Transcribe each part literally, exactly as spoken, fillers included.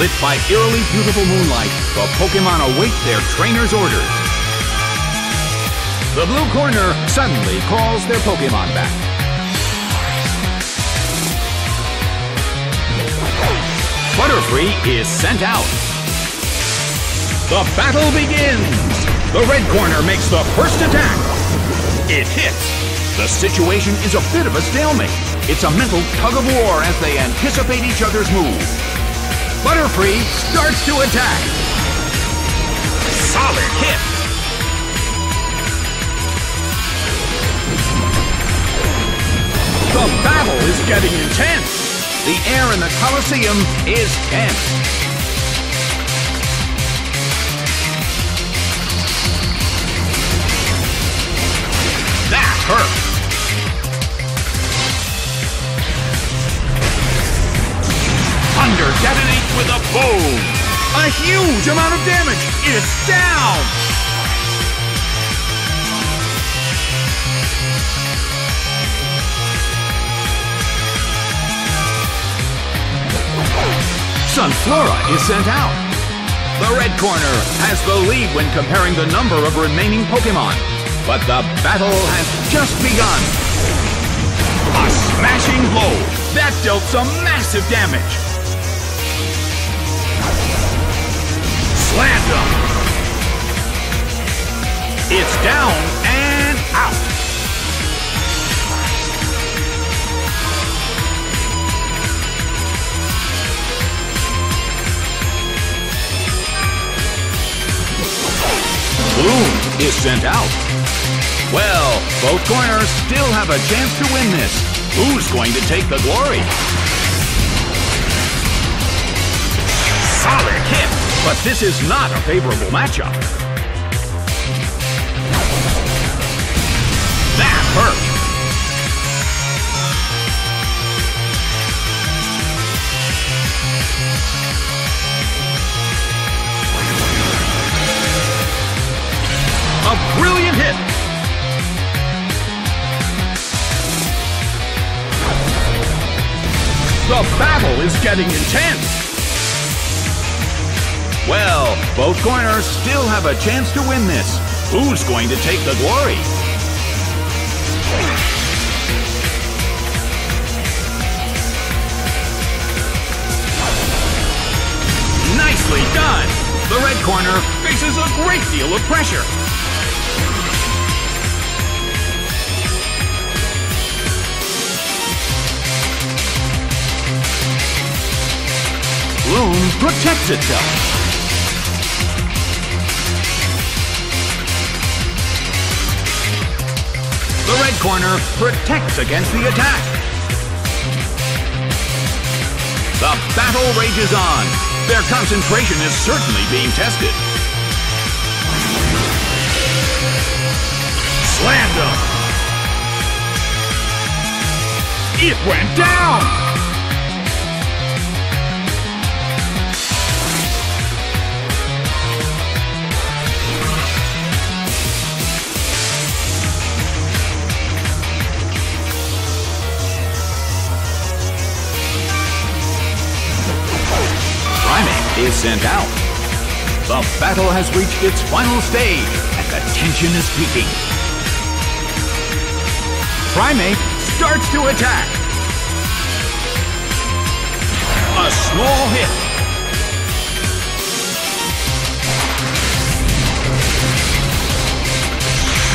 Lit by eerily beautiful moonlight, the Pokémon await their trainer's orders. The blue corner suddenly calls their Pokémon back. Butterfree is sent out. The battle begins! The red corner makes the first attack. It hits. The situation is a bit of a stalemate. It's a mental tug-of-war as they anticipate each other's moves. Butterfree starts to attack. Solid hit. The battle is getting intense. The air in the Coliseum is tense. That hurt. Thunder detonates with a boom! A huge amount of damage! It's down! Sunflora is sent out. The red corner has the lead when comparing the number of remaining Pokémon. But the battle has just begun. A smashing blow! That dealt some massive damage! Slammed him. It's down and out. Gloom is sent out. Well, both corners still have a chance to win this. Who's going to take the glory? Solid hit. But this is not a favorable matchup. That hurt. A brilliant hit. The battle is getting intense. Well, both corners still have a chance to win this. Who's going to take the glory? Nicely done! The red corner faces a great deal of pressure. Gloom protects itself. The red corner protects against the attack. The battle rages on. Their concentration is certainly being tested. Slammed him. It went down. Primeape is sent out. The battle has reached its final stage, and the tension is peaking. Primeape starts to attack. A small hit.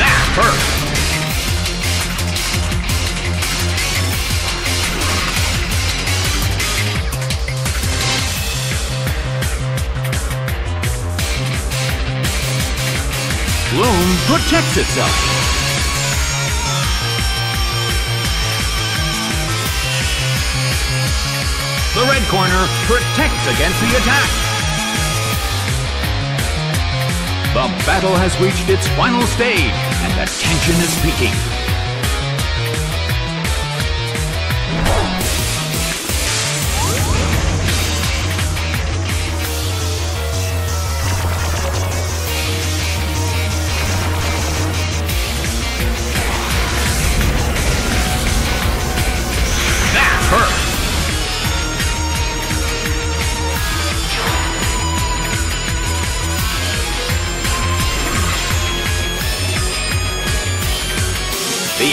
That hurt. Gloom protects itself. The red corner protects against the attack. The battle has reached its final stage, and the tension is peaking.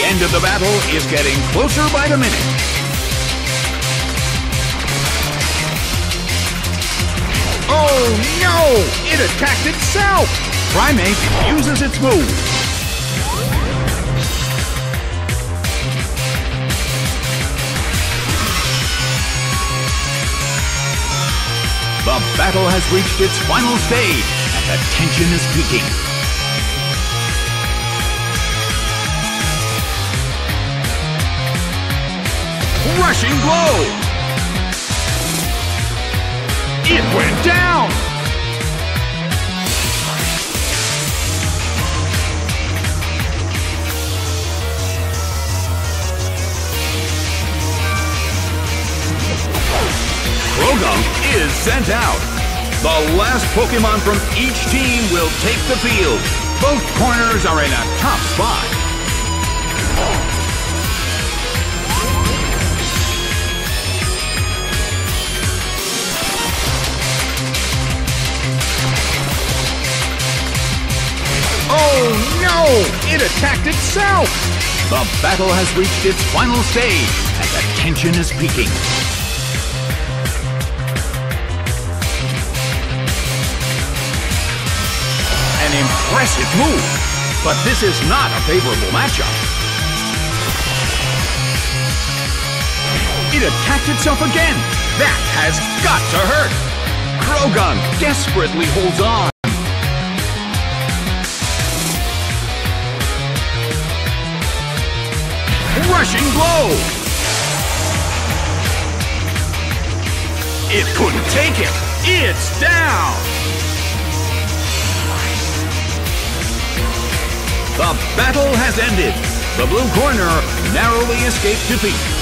end of the battle is getting closer by the minute. Oh no! It attacked itself! Primeape uses its move. The battle has reached its final stage, and the tension is peaking. Rushing blow! It went down! Croagunk is sent out. The last Pokémon from each team will take the field. Both corners are in a top spot. Oh no! It attacked itself! The battle has reached its final stage, and the tension is peaking. An impressive move, but this is not a favorable matchup. It attacked itself again! That has got to hurt! Croagunk desperately holds on. Rushing blow! It couldn't take it! It's down! The battle has ended! The blue corner narrowly escaped defeat.